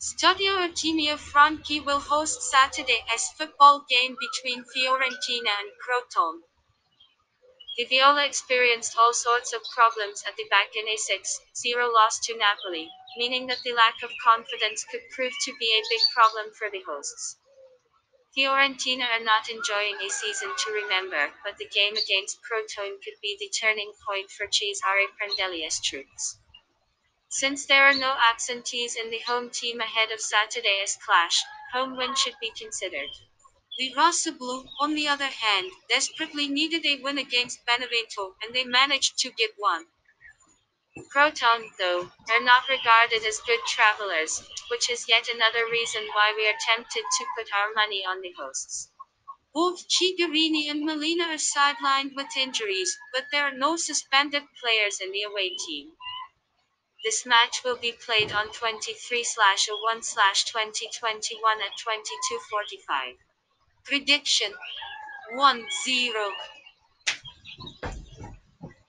Stadio Artemio Franchi will host Saturday's football game between Fiorentina and Crotone. The Viola experienced all sorts of problems at the back in a 6-0 loss to Napoli, meaning that the lack of confidence could prove to be a big problem for the hosts. Fiorentina are not enjoying a season to remember, but the game against Crotone could be the turning point for Cesare Prandelli's troops. Since there are no absentees in the home team ahead of Saturday's clash, home win should be considered. The Rossoblu, on the other hand, desperately needed a win against Benevento, and they managed to get one. Crotone, though, are not regarded as good travelers, which is yet another reason why we are tempted to put our money on the hosts. Both Chigarini and Molina are sidelined with injuries, but there are no suspended players in the away team. This match will be played on 23/01/2021 at 22:45. Prediction 1-0.